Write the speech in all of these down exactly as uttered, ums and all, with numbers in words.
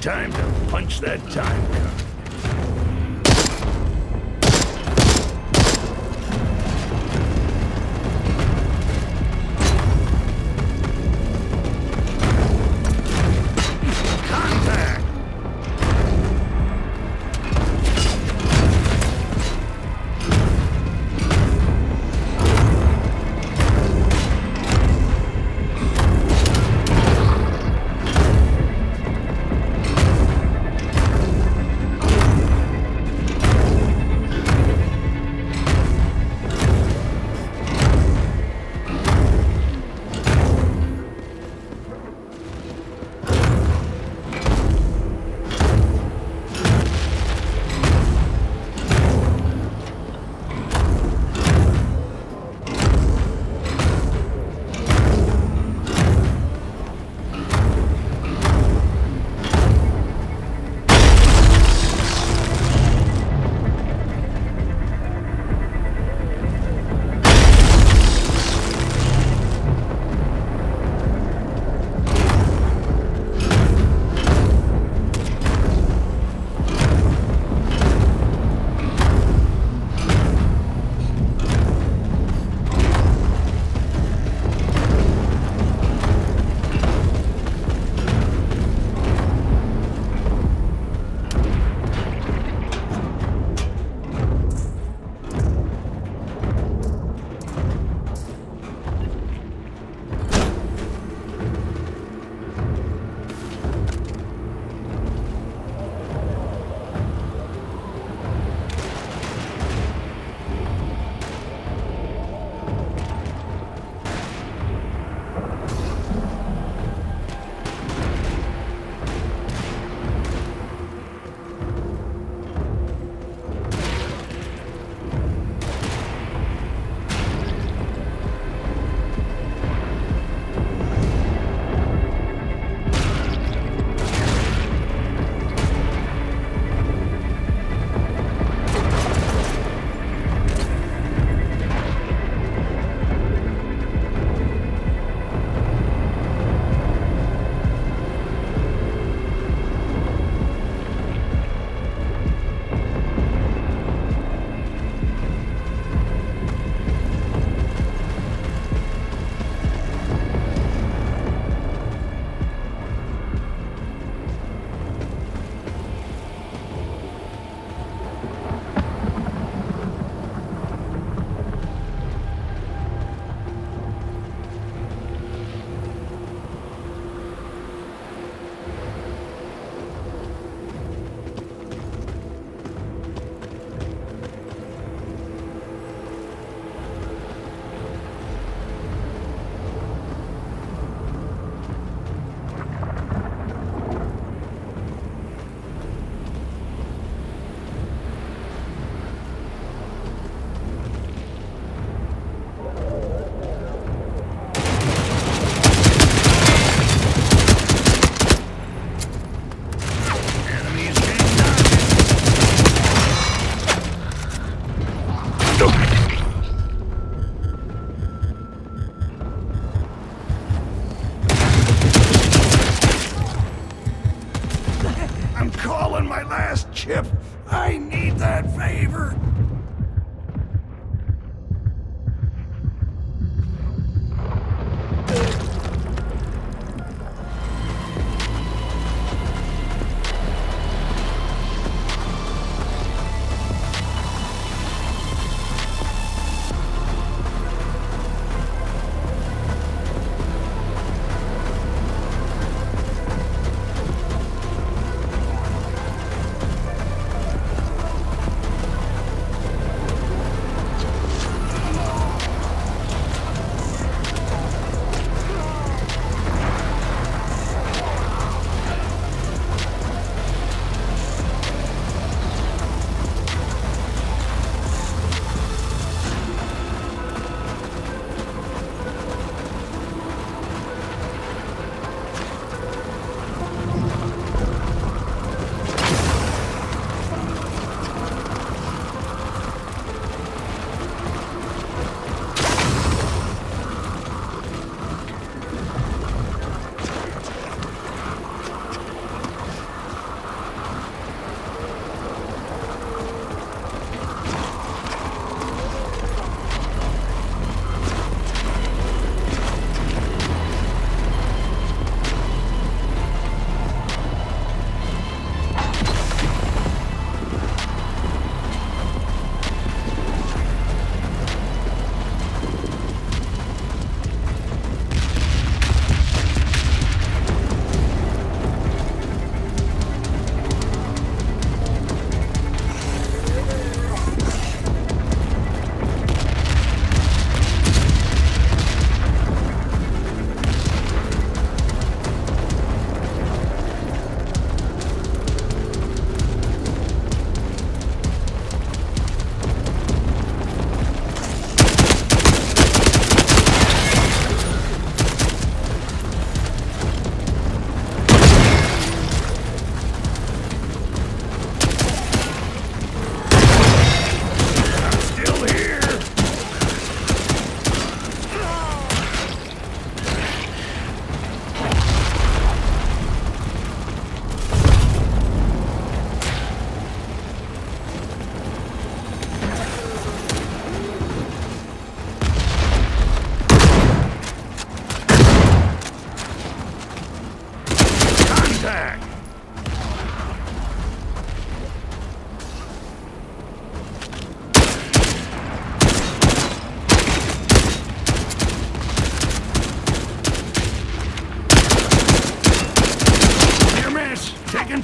Time to punch that time card.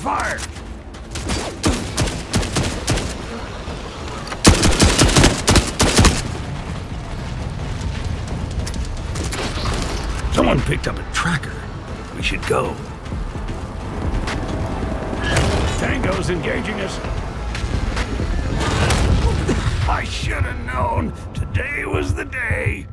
fire! Someone picked up a tracker. We should go. Tango's engaging us. I should have known. Today was the day.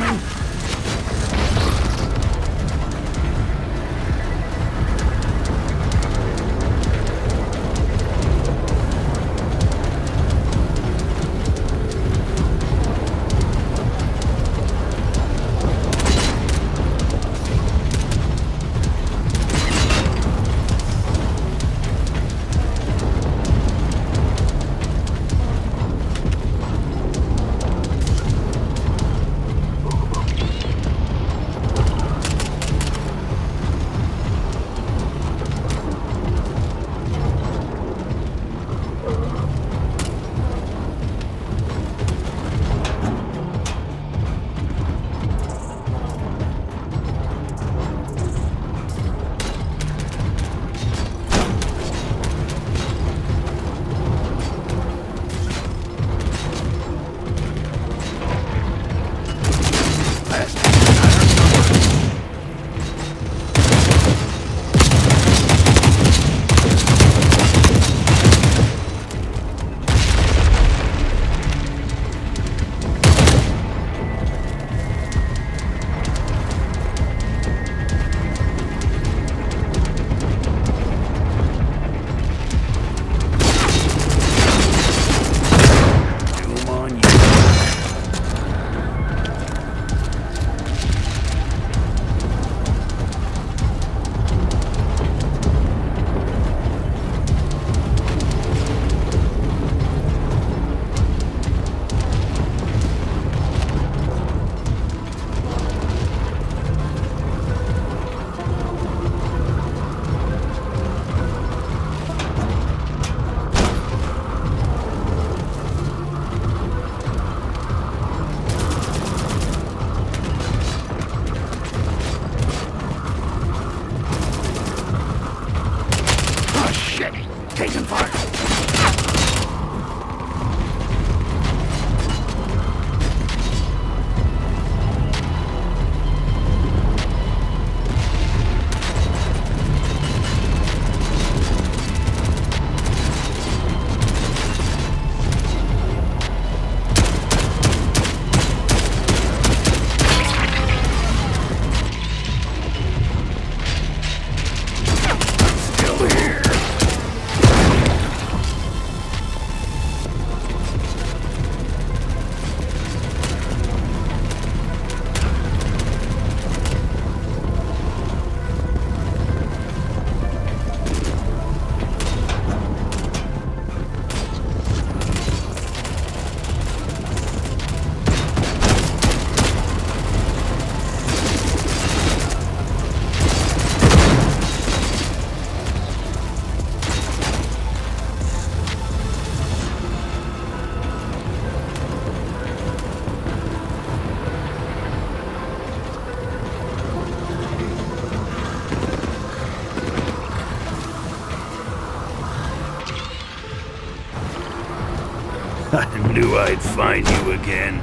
coming! I knew I'd find you again.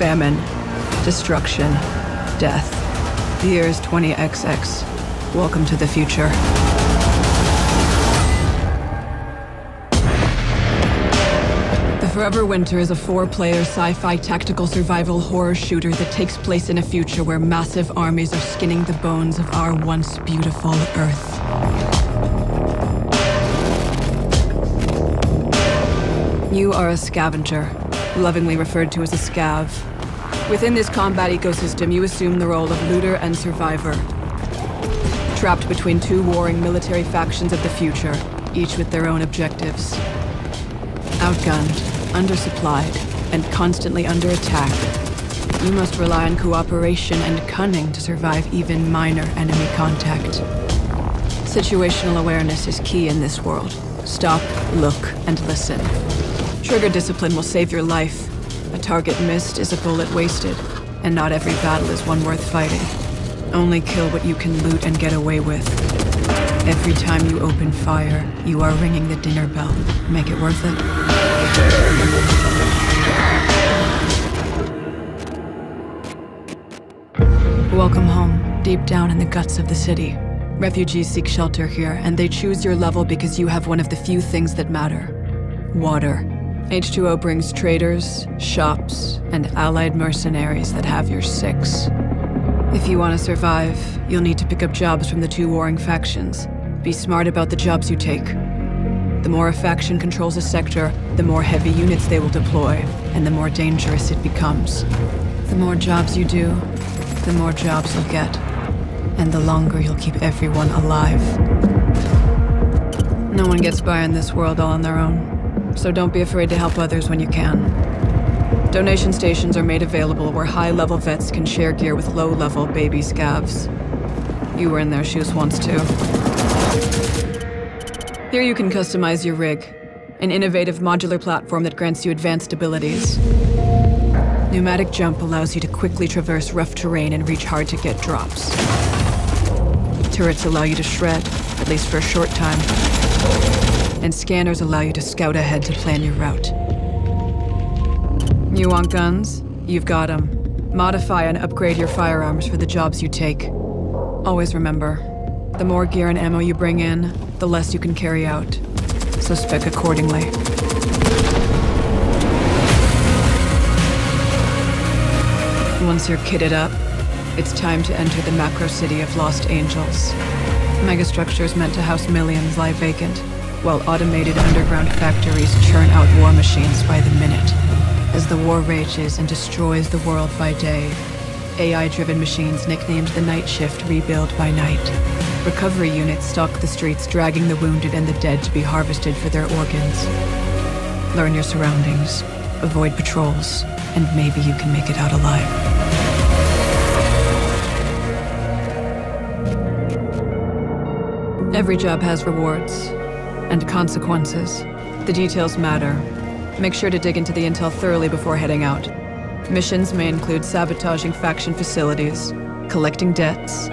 famine, destruction, death. The year is twenty X X. Welcome to the future. The Forever Winter is a four-player sci-fi tactical survival horror shooter that takes place in a future where massive armies are skinning the bones of our once beautiful Earth. You are a scavenger, lovingly referred to as a scav. Within this combat ecosystem, you assume the role of looter and survivor. Trapped between two warring military factions of the future, each with their own objectives. Outgunned, undersupplied, and constantly under attack. You must rely on cooperation and cunning to survive even minor enemy contact. Situational awareness is key in this world. Stop, look, and listen. Trigger discipline will save your life. A target missed is a bullet wasted, and not every battle is one worth fighting. Only kill what you can loot and get away with. Every time you open fire, you are ringing the dinner bell. Make it worth it. Welcome home, deep down in the guts of the city. Refugees seek shelter here, and they choose your level because you have one of the few things that matter. Water. H two O brings traders, shops, and allied mercenaries that have your six. If you want to survive, you'll need to pick up jobs from the two warring factions. Be smart about the jobs you take. The more a faction controls a sector, the more heavy units they will deploy, and the more dangerous it becomes. The more jobs you do, the more jobs you'll get, and the longer you'll keep everyone alive. No one gets by in this world all on their own, so don't be afraid to help others when you can. Donation stations are made available where high-level vets can share gear with low-level baby scavs. You were in their shoes once, too. Here you can customize your rig, an innovative modular platform that grants you advanced abilities. Pneumatic jump allows you to quickly traverse rough terrain and reach hard-to-get drops. Turrets allow you to shred, at least for a short time. And scanners allow you to scout ahead to plan your route. You want guns? You've got them. Modify and upgrade your firearms for the jobs you take. Always remember, the more gear and ammo you bring in, the less you can carry out. So spec accordingly. Once you're kitted up, it's time to enter the macro city of Lost Angels. Megastructures meant to house millions lie vacant, while automated underground factories churn out war machines by the minute. As the war rages and destroys the world by day, A I-driven machines nicknamed the Night Shift rebuild by night. Recovery units stalk the streets, dragging the wounded and the dead to be harvested for their organs. Learn your surroundings, avoid patrols, and maybe you can make it out alive. Every job has rewards and consequences. The details matter. Make sure to dig into the intel thoroughly before heading out. Missions may include sabotaging faction facilities, collecting debts,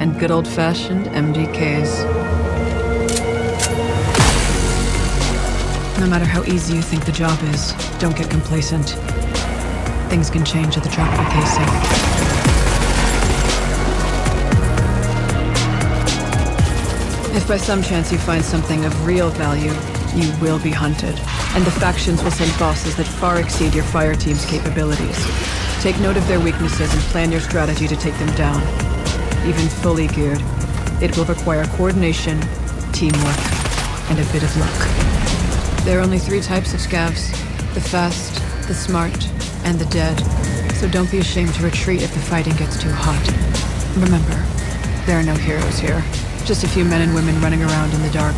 and good old-fashioned M D Ks. No matter how easy you think the job is, don't get complacent. Things can change at the drop of a casing. If by some chance you find something of real value, you will be hunted, and the factions will send bosses that far exceed your fire team's capabilities. Take note of their weaknesses and plan your strategy to take them down. Even fully geared, it will require coordination, teamwork, and a bit of luck. There are only three types of scavs: the fast, the smart, and the dead. So don't be ashamed to retreat if the fighting gets too hot. Remember, there are no heroes here. Just a few men and women running around in the dark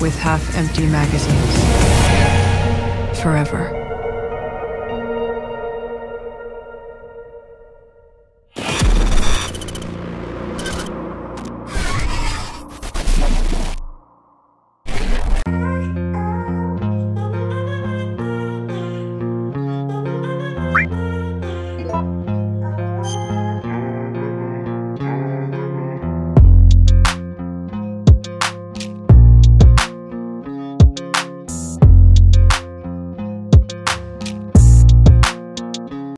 with half-empty magazines. Forever.